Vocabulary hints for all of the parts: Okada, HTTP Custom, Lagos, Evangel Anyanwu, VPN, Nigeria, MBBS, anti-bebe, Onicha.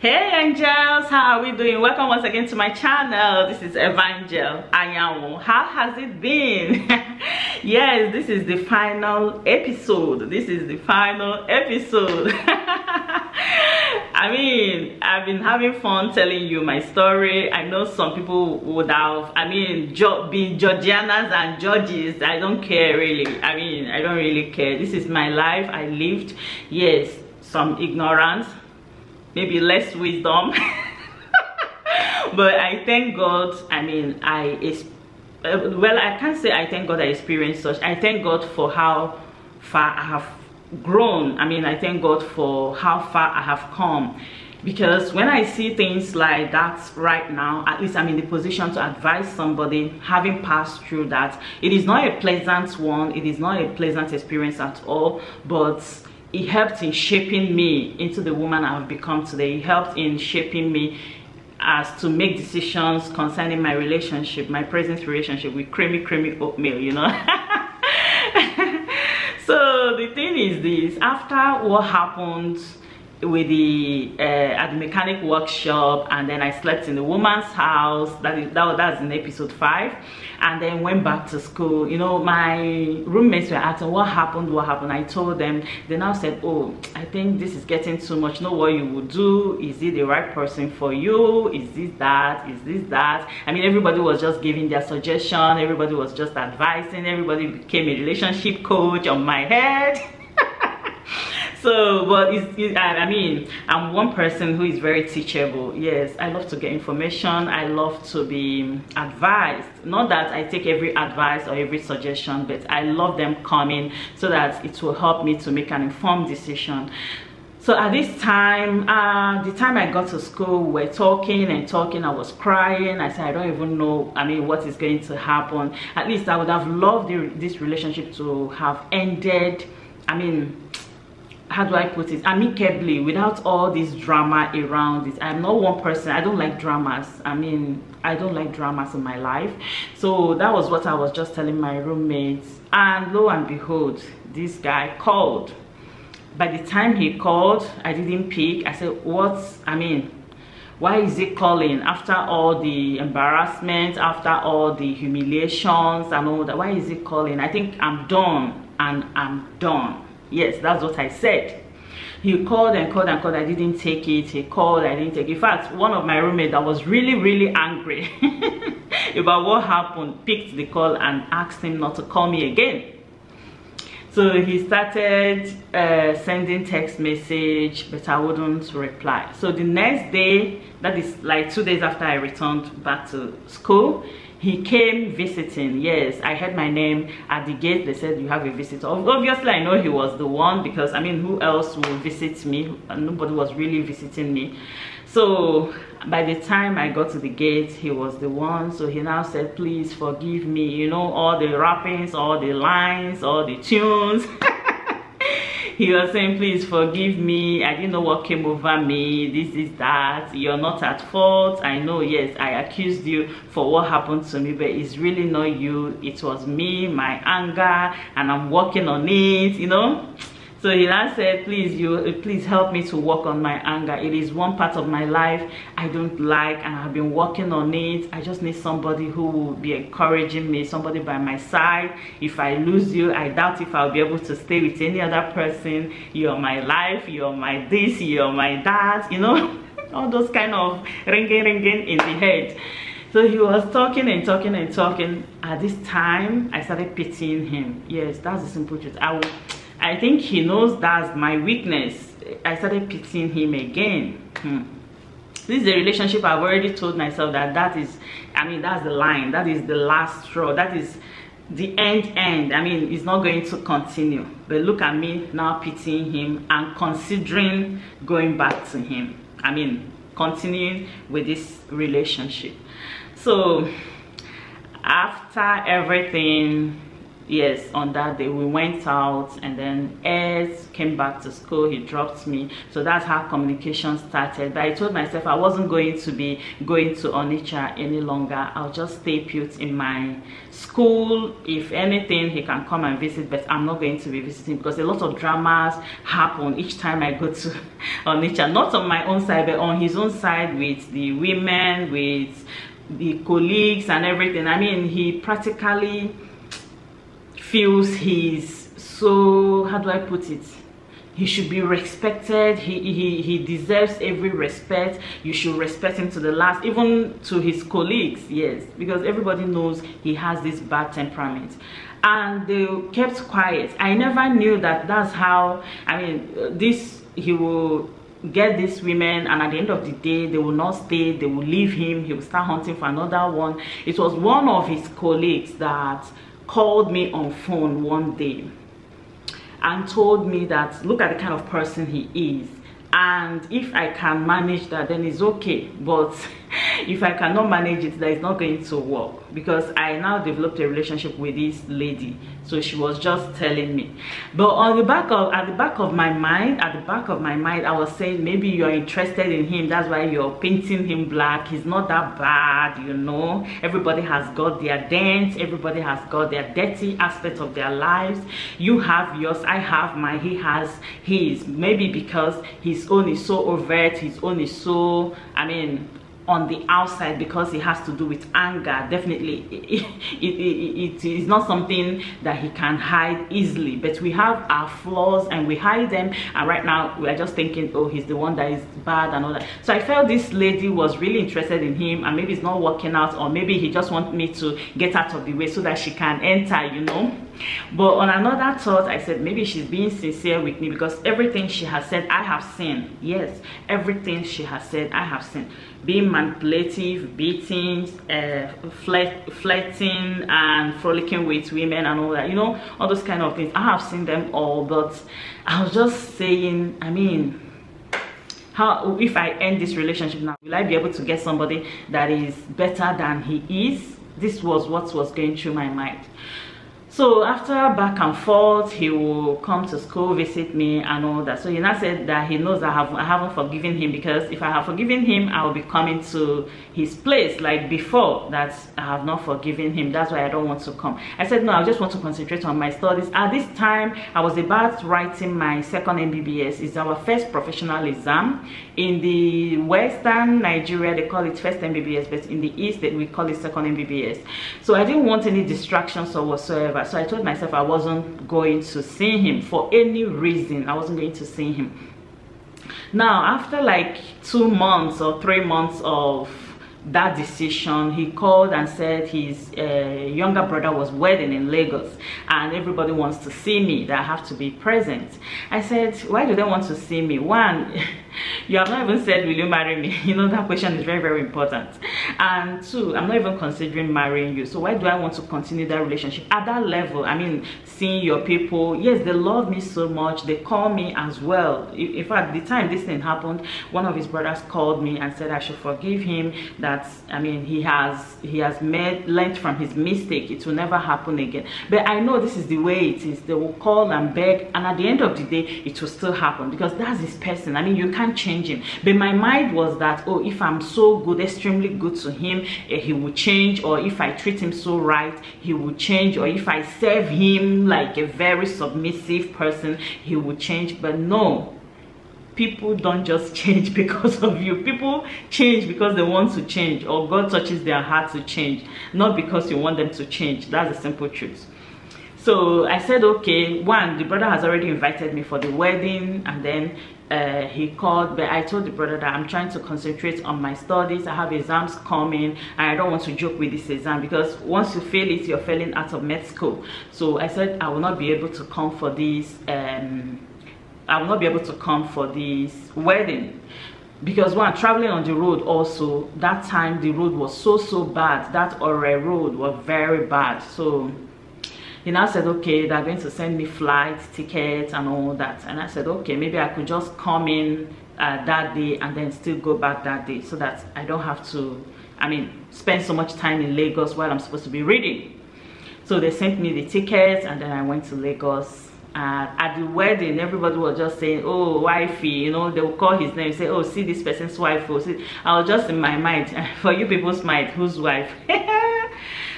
Hey angels, how are we doing? Welcome once again to my channel. This is Evangel Anyanwu. How has it been? Yes, this is the final episode. I mean, I've been having fun telling you my story. I know some people would have, being Georgianas and Georgies, I don't care really. I don't really care. This is my life. I lived, yes, some ignorance, maybe less wisdom, but I thank God. I can't say I thank God I experienced such. I thank God for how far I have grown. I thank God for how far I have come, because when I see things like that right now, at least I'm in the position to advise somebody having passed through that. It is not a pleasant one. It is not a pleasant experience at all, but it helped in shaping me into the woman I have become today. It helped in shaping me as to make decisions concerning my relationship, my present relationship with creamy oatmeal, you know. So the thing is this, after what happened with the at the mechanic workshop, and then I slept in the woman's house, that was in episode 5, and then went back to school. You know, my roommates were asking what happened. I told them. They now said, oh, I think this is getting too much. Know what you would do? Is it the right person for you? Is this that? Is this that? Everybody was just giving their suggestion, everybody was just advising, everybody became a relationship coach on my head. So, but I'm one person who is very teachable. Yes, I love to get information. I love to be advised. Not that I take every advice or every suggestion, but I love them coming so that it will help me to make an informed decision. So at this time, the time I got to school, we were talking. I was crying. I said, I don't even know, what is going to happen. At least I would have loved this relationship to have ended, how do I put it, amicably, without all this drama around it. I'm not one person, I don't like dramas. I don't like dramas in my life. So that was what I was just telling my roommates, and lo and behold, this guy called. By the time he called, I didn't pick. I said, why is he calling after all the embarrassment, after all the humiliations and all that? Why is he calling? I think I'm done, and I'm done. Yes, that's what I said. He called and called and called. I didn't take it. He called, I didn't take it. In fact, one of my roommates that was really angry about what happened picked the call and asked him not to call me again. So he started sending text message, but I wouldn't reply. So the next day, that is like 2 days after I returned back to school, he came visiting. Yes, I heard my name at the gate. They said, you have a visitor. Obviously, I know he was the one, because who else will visit me? Nobody was really visiting me. So by the time I got to the gate, he was the one. So he now said, please forgive me, all the rappings, all the lines, all the tunes. He was saying, please forgive me, I didn't know what came over me, this is that, you're not at fault, I know, yes, I accused you for what happened to me, but it's really not you, it was me, my anger, and I'm working on it, So he now said, please help me to work on my anger. It is one part of my life I don't like, and I've been working on it. I just need somebody who will be encouraging me, somebody by my side. If I lose you, I doubt if I'll be able to stay with any other person. You're my life, you're my this, you're my that, all those kind of ringing in the head. So he was talking. At this time, I started pitying him. Yes, that's the simple truth. I think he knows that's my weakness. I started pitying him again. This is a relationship I've already told myself that is, that's the line. That is the last straw. That is the end. It's not going to continue. But look at me now pitying him and considering going back to him. Continuing with this relationship. So after everything, Yes, on that day we went out, and then Ez came back to school, he dropped me. So that's how communication started. But I told myself I wasn't going to be going to Onicha any longer. I'll just stay put in my school. If anything, he can come and visit, but I'm not going to be visiting because a lot of dramas happen each time I go to Onicha. Not on my own side, but on his own side, with the women, with the colleagues and everything. I mean, he practically feels he's so, how do I put it, he should be respected. He deserves every respect. You should respect him to the last, even to his colleagues. Yes, because everybody knows he has this bad temperament, and they kept quiet. I never knew that that's how, I mean, this, he will get these women, and at the end of the day they will not stay, they will leave him, he will start hunting for another one. It was one of his colleagues that called me on phone one day and told me that look at the kind of person he is, and if I can manage that, then it's okay, but if I cannot manage it, that is not going to work. Because I now developed a relationship with this lady, so she was just telling me. But on the back of, at the back of my mind, I was saying, maybe you're interested in him, that's why you're painting him black. He's not that bad, you know. Everybody has got their dents, everybody has got their dirty aspects of their lives. You have yours, I have mine, he has his. Maybe because his own is so overt, his own is so, I mean, on the outside, because it has to do with anger. Definitely it is not something that he can hide easily, but we have our flaws and we hide them, and right now we are just thinking, oh, he's the one that is bad and all that. So I felt this lady was really interested in him, and maybe it's not working out, or maybe he just wants me to get out of the way so that she can enter, you know. But on another thought, I said maybe she's being sincere with me, because everything she has said I have seen. Yes, everything she has said I have seen. Being manipulative, beatings, flirting and frolicking with women and all that, you know, all those kind of things. I have seen them all. But I was just saying, I mean, how, if I end this relationship now, will I be able to get somebody that is better than he is? This was what was going through my mind. So after back and forth, he will come to school, visit me and all that. So he now said that he knows I haven't forgiven him, because if I have forgiven him, I will be coming to his place like before, that I have not forgiven him, that's why I don't want to come. I said no, I just want to concentrate on my studies. At this time I was about writing my second MBBS. It's our first professional exam. In the western Nigeria they call it first MBBS, but in the east we call it second MBBS. So I didn't want any distractions or whatsoever. So I told myself I wasn't going to see him for any reason. I wasn't going to see him. Now, after like 2 months or 3 months of that decision, he called and said his younger brother was wedding in Lagos and everybody wants to see me, that I have to be present. I said, why do they want to see me? One, you have not even said will you marry me, you know, that question is very, very important. And two, I'm not even considering marrying you, so why do I want to continue that relationship at that level? I mean, seeing your people, yes, they love me so much, they call me as well. In fact, the time this thing happened, one of his brothers called me and said I should forgive him, that I mean he has learned from his mistake, it will never happen again. But I know this is the way it is. They will call and beg, and at the end of the day it will still happen, because that's his person. I mean, you can't change him. But my mind was that, oh, if I'm so good, extremely good to him, he will change, or if I treat him so right, he will change, or if I serve him like a very submissive person, he will change. But no, people don't just change because of you. People change because they want to change, or God touches their heart to change, not because you want them to change. That's the simple truth. So I said okay. One, the brother has already invited me for the wedding, and then he called, but I told the brother that I'm trying to concentrate on my studies, I have exams coming and I don't want to joke with this exam, because once you fail it, you're failing out of med school. So I said I will not be able to come for this I will not be able to come for this wedding, because when I'm traveling on the road also, that time the road was so bad, that Ore road was very bad. So he now said okay, they're going to send me flight tickets and all that, and I said okay, maybe I could just come in that day and then still go back that day, so that I don't have to, I mean, spend so much time in Lagos while I'm supposed to be reading. So they sent me the tickets, and then I went to Lagos. At the wedding, everybody was just saying, oh, wifey, you know, they will call his name, say, oh, see this person's wife. I was just in my mind, for you people's mind, whose wife?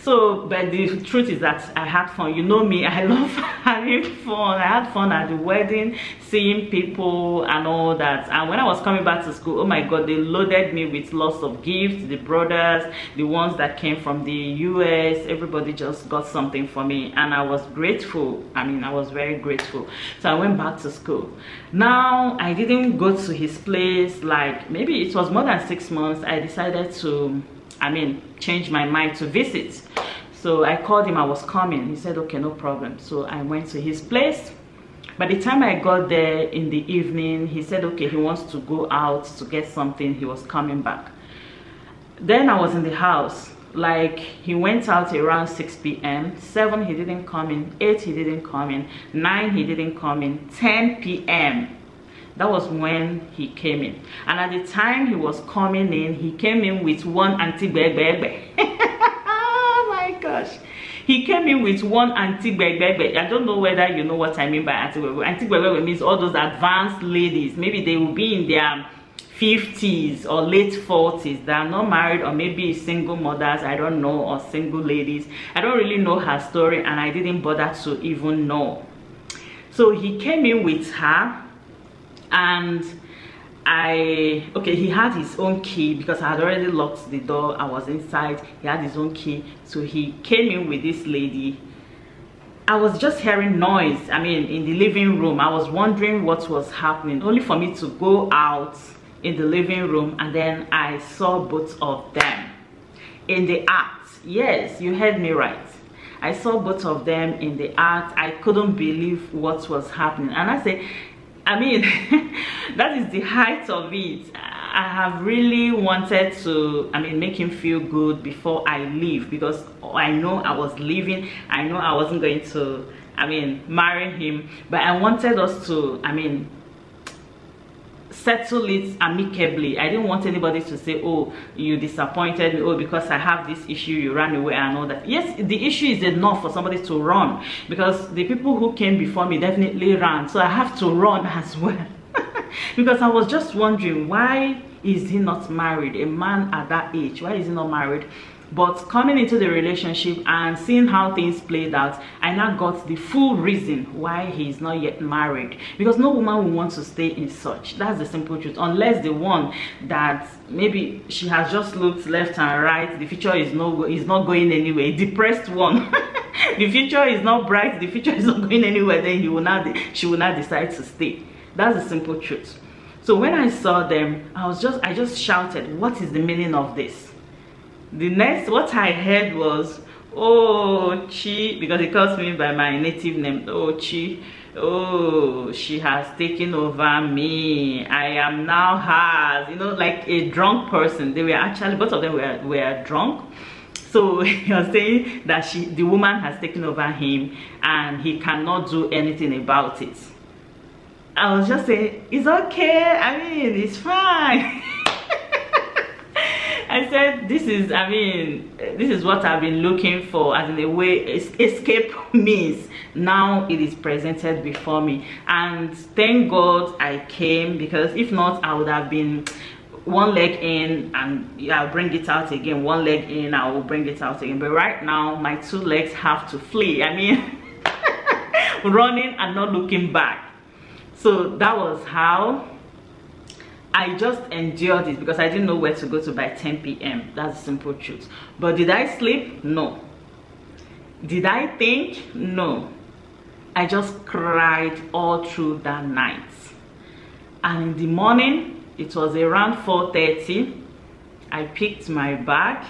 So, but the truth is that I had fun. You know me, I love having fun. I had fun at the wedding, seeing people and all that. And when I was coming back to school, oh my God, they loaded me with lots of gifts. The brothers, the ones that came from the US, everybody just got something for me. And I was grateful. I mean, I was very grateful. So I went back to school. Now, I didn't go to his place, like, maybe it was more than 6 months. I decided to, change my mind to visit. So I called him, I was coming. He said, okay, no problem. So I went to his place. By the time I got there in the evening, he said, okay, he wants to go out to get something. He was coming back. Then I was in the house. Like, he went out around 6 p.m. 7, he didn't come in. 8, he didn't come in. 9, he didn't come in. 10 p.m. that was when he came in. And at the time he was coming in, he came in with one anti-bebe. Oh my gosh. He came in with one anti-bebe. I don't know whether you know what I mean by anti-bebe. Anti-bebe means all those advanced ladies. Maybe they will be in their 50s or late 40s. They are not married, or maybe single mothers, I don't know, or single ladies. I don't really know her story, and I didn't bother to even know. So he came in with her. And okay, he had his own key because I had already locked the door. I was inside. He had his own key. So he came in with this lady. I was just hearing noise, in the living room. I was wondering what was happening, only for me to go out in the living room. And then I saw both of them in the act. Yes, you heard me right. I saw both of them in the act. I couldn't believe what was happening. And I said, that is the height of it. I have really wanted to, make him feel good before I leave, because I know I was leaving. I know I wasn't going to, marry him. But I wanted us to, settle it amicably. I didn't want anybody to say, oh, you disappointed me, oh, because I have this issue, you ran away and all that. Yes, the issue is enough for somebody to run, because the people who came before me definitely ran, so I have to run as well. Because I was just wondering, why is he not married? A man at that age, why is he not married? But coming into the relationship and seeing how things played out, I now got the full reason why he's not yet married. Because no woman will want to stay in such. That's the simple truth. Unless the one that maybe she has just looked left and right, the future is not going anywhere. Depressed one. The future is not bright. The future is not going anywhere. Then she will not decide to stay. That's the simple truth. So when I saw them, I just shouted, what is the meaning of this? The next, what I heard was, oh, Chi, because he calls me by my native name, oh, Chi, oh, she has taken over me, I am now hers, you know, like a drunk person. They were actually, both of them were drunk. So he was saying that the woman has taken over him and he cannot do anything about it. I was just saying, it's okay, it's fine. I said, this is, this is what I've been looking for, as in a way, escape means. Now it is presented before me. And thank God I came, because if not, I would have been one leg in and I'll bring it out again. One leg in, I will bring it out again. But right now, my two legs have to flee. Running and not looking back. So that was how I just endured it, because I didn't know where to go to by 10 p.m. That's the simple truth. But did I sleep? No. Did I think? No. I just cried all through that night. And in the morning, it was around 4:30. I picked my bag.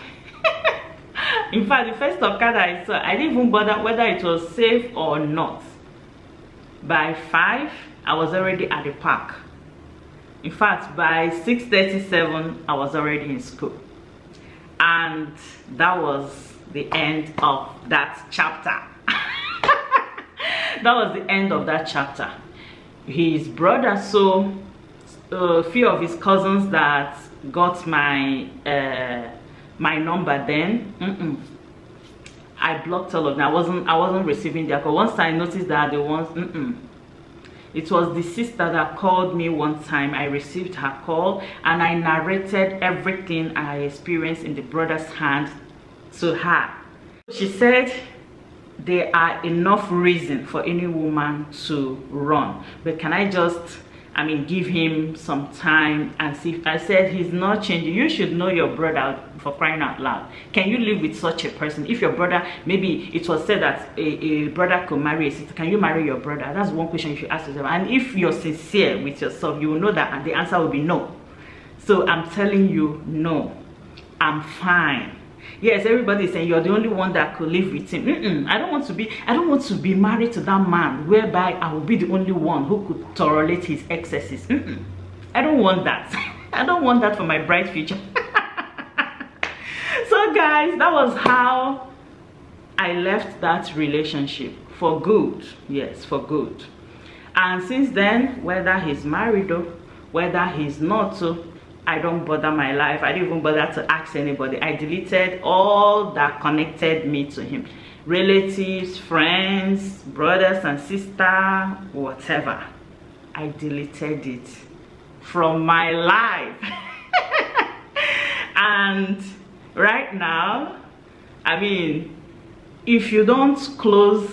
In fact, the first Okada I saw, I didn't even bother whether it was safe or not. By 5, I was already at the park. In fact, by 6:37, I was already in school. And that was the end of that chapter. That was the end of that chapter. His brother, so a few of his cousins that got my number then, I blocked all of them. I wasn't receiving their call. Once I noticed that the ones, it was the sister that called me one time. I received her call and I narrated everything I experienced in the brother's hand to her. She said there are enough reasons for any woman to run, but can I just, give him some time and see? If I said he's not changing, you should know your brother, for crying out loud. Can you live with such a person? If your brother, maybe it was said that a brother could marry a sister, can you marry your brother? That's one question you should ask yourself. And if you're sincere with yourself, you will know that the answer will be no. So I'm telling you, no, I'm fine. Yes, everybody is saying you're the only one that could live with him. I don't want to be married to that man whereby I will be the only one who could tolerate his excesses. I don't want that. I don't want that for my bright future. So guys, that was how I left that relationship for good. Yes, for good. And since then, whether he's married or whether he's not, I don't bother my life. I didn't even bother to ask anybody. I deleted all that connected me to him. Relatives, friends, brothers and sisters, whatever. I deleted it from my life. And right now, if you don't close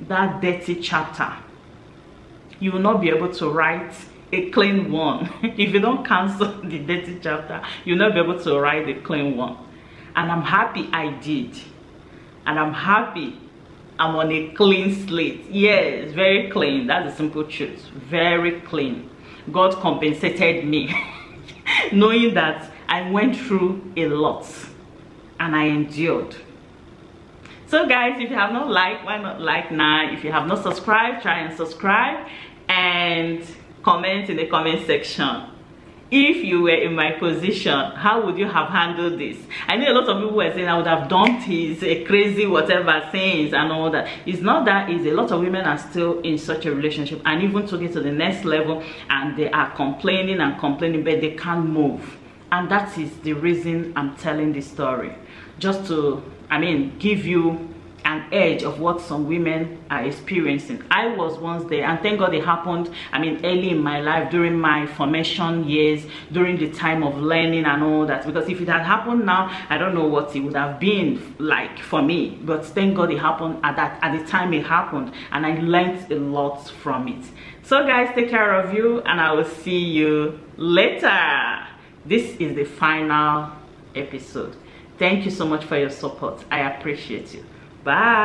that dirty chapter, you will not be able to write a clean one. If you don't cancel the dirty chapter, you'll not be able to write a clean one. And I'm happy I did. And I'm happy I'm on a clean slate. Yes, very clean. That's the simple truth. Very clean. God compensated me, knowing that I went through a lot and I endured. So guys, if you have not liked, why not like now? If you have not subscribed, try and subscribe, and comment in the comment section. If you were in my position, how would you have handled this? I know a lot of people were saying I would have dumped his crazy whatever things and all that. It's not that easy. A lot of women are still in such a relationship and even took it to the next level, and they are complaining and complaining, but they can't move. And that is the reason I'm telling this story, just to give you an edge of what some women are experiencing. I was once there, and thank God it happened early in my life, during my formation years, during the time of learning and all that, because if it had happened now, I don't know what it would have been like for me. But thank God it happened at the time it happened, and I learned a lot from it. So guys, take care of you, and I will see you later. This is the final episode. Thank you so much for your support. I appreciate you. Bye.